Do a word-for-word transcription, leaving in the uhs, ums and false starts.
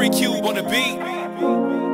three Cube on the beat.